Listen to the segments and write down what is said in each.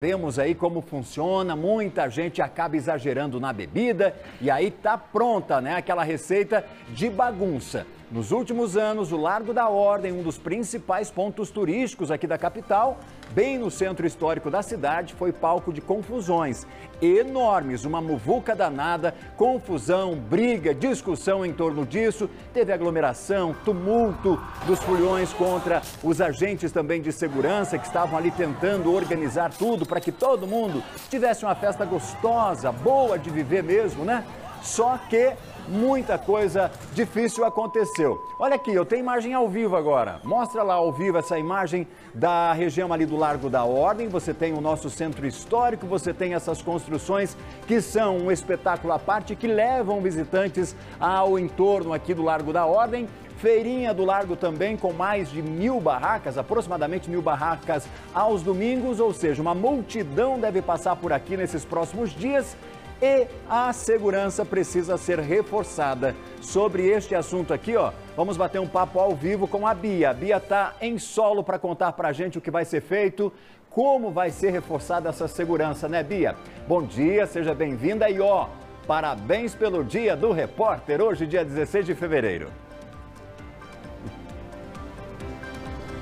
Vemos aí como funciona, muita gente acaba exagerando na bebida e aí tá pronta, né, aquela receita de bagunça. Nos últimos anos, o Largo da Ordem, um dos principais pontos turísticos aqui da capital, bem no centro histórico da cidade, foi palco de confusões enormes, uma muvuca danada, confusão, briga, discussão em torno disso, teve aglomeração, tumulto dos foliões contra os agentes também de segurança que estavam ali tentando organizar tudo para que todo mundo tivesse uma festa gostosa, boa de viver mesmo, né? Só que muita coisa difícil aconteceu. Olha aqui, eu tenho imagem ao vivo agora. Mostra lá ao vivo essa imagem da região ali do Largo da Ordem. Você tem o nosso centro histórico, você tem essas construções que são um espetáculo à parte, que levam visitantes ao entorno aqui do Largo da Ordem. Feirinha do Largo também, com mais de 1000 barracas, aproximadamente 1000 barracas aos domingos, ou seja, uma multidão deve passar por aqui nesses próximos dias. E a segurança precisa ser reforçada. Sobre este assunto aqui, ó, vamos bater um papo ao vivo com a Bia. A Bia tá em solo para contar pra gente o que vai ser feito, como vai ser reforçada essa segurança, né, Bia? Bom dia, seja bem-vinda e, ó, parabéns pelo Dia do Repórter, hoje, dia 16 de fevereiro.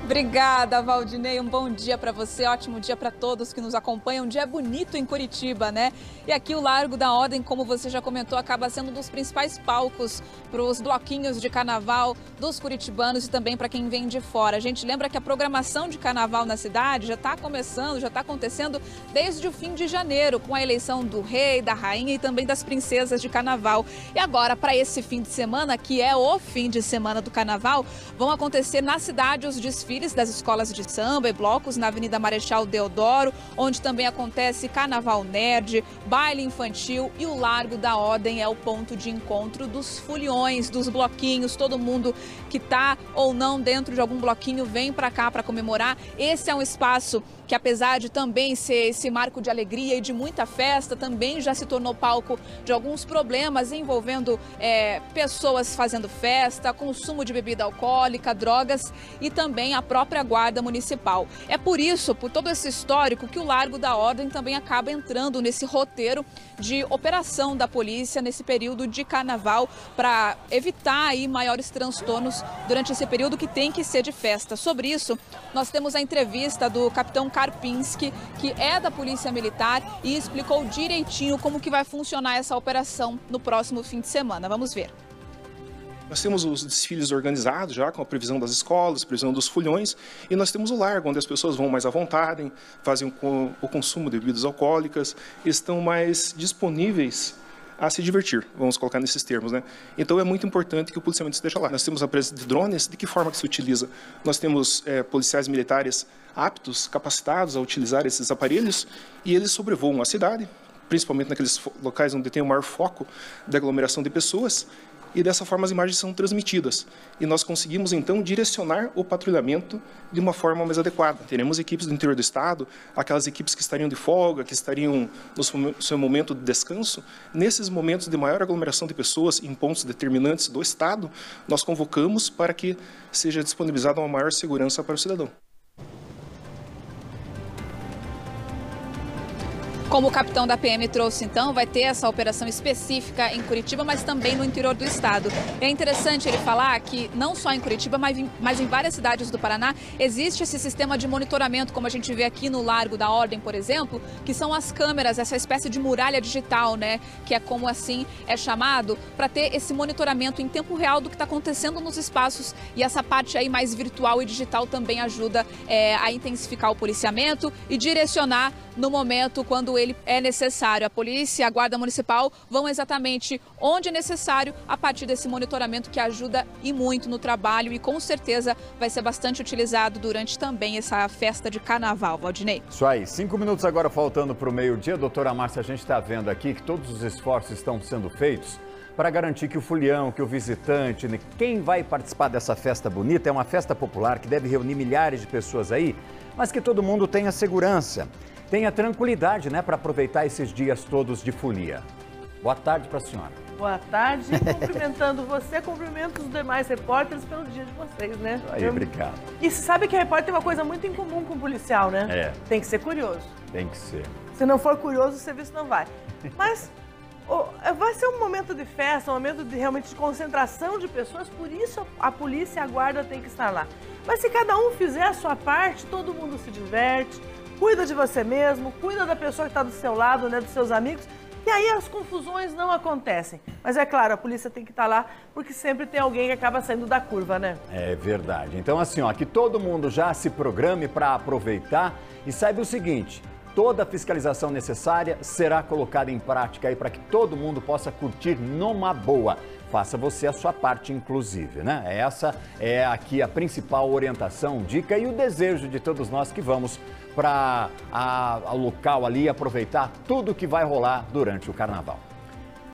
Obrigada, Valdinei. Um bom dia para você, ótimo dia para todos que nos acompanham. Um dia bonito em Curitiba, né? E aqui o Largo da Ordem, como você já comentou, acaba sendo um dos principais palcos para os bloquinhos de carnaval dos curitibanos e também para quem vem de fora. A gente lembra que a programação de carnaval na cidade já está começando, já está acontecendo desde o fim de janeiro, com a eleição do rei, da rainha e também das princesas de carnaval. E agora, para esse fim de semana, que é o fim de semana do carnaval, vão acontecer na cidade os desfiles das escolas de samba e blocos na Avenida Marechal Deodoro, onde também acontece Carnaval Nerd, baile infantil, e o Largo da Ordem é o ponto de encontro dos foliões, dos bloquinhos. Todo mundo que tá ou não dentro de algum bloquinho vem para cá para comemorar. Esse é um espaço que, apesar de também ser esse marco de alegria e de muita festa, também já se tornou palco de alguns problemas envolvendo pessoas fazendo festa, consumo de bebida alcoólica, drogas e também a própria guarda municipal. É por isso, por todo esse histórico, que o Largo da Ordem também acaba entrando nesse roteiro de operação da polícia nesse período de carnaval, para evitar aí maiores transtornos durante esse período que tem que ser de festa. Sobre isso, nós temos a entrevista do capitão Karpinski, que é da Polícia Militar e explicou direitinho como que vai funcionar essa operação no próximo fim de semana. Vamos ver. Nós temos os desfiles organizados já, com a previsão das escolas, previsão dos foliões, e nós temos o Largo, onde as pessoas vão mais à vontade, fazem o consumo de bebidas alcoólicas, estão mais disponíveis a se divertir, vamos colocar nesses termos, né? Então é muito importante que o policiamento esteja lá. Nós temos a presença de drones, de que forma que se utiliza? Nós temos policiais militares aptos, capacitados a utilizar esses aparelhos, e eles sobrevoam a cidade, principalmente naqueles locais onde tem o maior foco da aglomeração de pessoas, e dessa forma as imagens são transmitidas. E nós conseguimos, então, direcionar o patrulhamento de uma forma mais adequada. Teremos equipes do interior do estado, aquelas equipes que estariam de folga, que estariam no seu momento de descanso. Nesses momentos de maior aglomeração de pessoas em pontos determinantes do estado, nós convocamos para que seja disponibilizada uma maior segurança para o cidadão. Como o capitão da PM trouxe, então, vai ter essa operação específica em Curitiba, mas também no interior do estado. É interessante ele falar que não só em Curitiba, mas em várias cidades do Paraná, existe esse sistema de monitoramento, como a gente vê aqui no Largo da Ordem, por exemplo, que são as câmeras, essa espécie de muralha digital, né, que é como assim é chamado, para ter esse monitoramento em tempo real do que está acontecendo nos espaços. E essa parte aí mais virtual e digital também ajuda a intensificar o policiamento e direcionar no momento quando ele é necessário. A polícia e a guarda municipal vão exatamente onde é necessário a partir desse monitoramento, que ajuda e muito no trabalho e com certeza vai ser bastante utilizado durante também essa festa de carnaval, Valdinei. Isso aí, 5 minutos agora faltando para o meio-dia. Doutora Márcia, a gente está vendo aqui que todos os esforços estão sendo feitos para garantir que o folião, que o visitante, quem vai participar dessa festa bonita, é uma festa popular que deve reunir milhares de pessoas aí, mas que todo mundo tenha segurança. Tenha tranquilidade, né, para aproveitar esses dias todos de folia. Boa tarde para a senhora. Boa tarde. Cumprimentando você, cumprimento os demais repórteres pelo dia de vocês, né? Isso aí, obrigado. E você sabe que repórter tem uma coisa muito em comum com o policial, né? É. Tem que ser curioso. Tem que ser. Se não for curioso, o serviço não vai. Mas vai ser um momento de festa, um momento de, realmente de concentração de pessoas, por isso a polícia e a guarda tem que estar lá. Mas se cada um fizer a sua parte, todo mundo se diverte, cuida de você mesmo, cuida da pessoa que está do seu lado, né, dos seus amigos, e aí as confusões não acontecem. Mas é claro, a polícia tem que estar lá, porque sempre tem alguém que acaba saindo da curva, né? É verdade. Então assim, ó, que todo mundo já se programe para aproveitar e saiba o seguinte: toda a fiscalização necessária será colocada em prática aí para que todo mundo possa curtir numa boa. Faça você a sua parte, inclusive, né? Essa é aqui a principal orientação, dica e o desejo de todos nós que vamos para o local ali aproveitar tudo que vai rolar durante o carnaval.